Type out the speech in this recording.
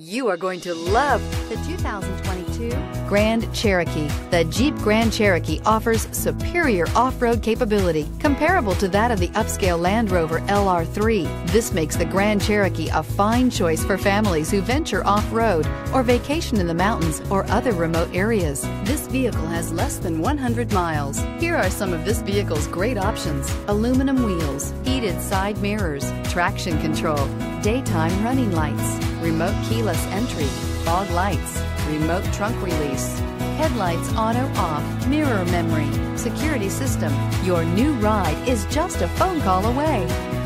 You are going to love the 2022 Grand Cherokee. The Jeep Grand Cherokee offers superior off-road capability, comparable to that of the upscale Land Rover LR3. This makes the Grand Cherokee a fine choice for families who venture off-road or vacation in the mountains or other remote areas. This vehicle has less than 100 miles. Here are some of this vehicle's great options: aluminum wheels, heated side mirrors, traction control, daytime running lights, remote keyless entry, fog lights, remote trunk release, headlights auto-off, mirror memory, security system. Your new ride is just a phone call away.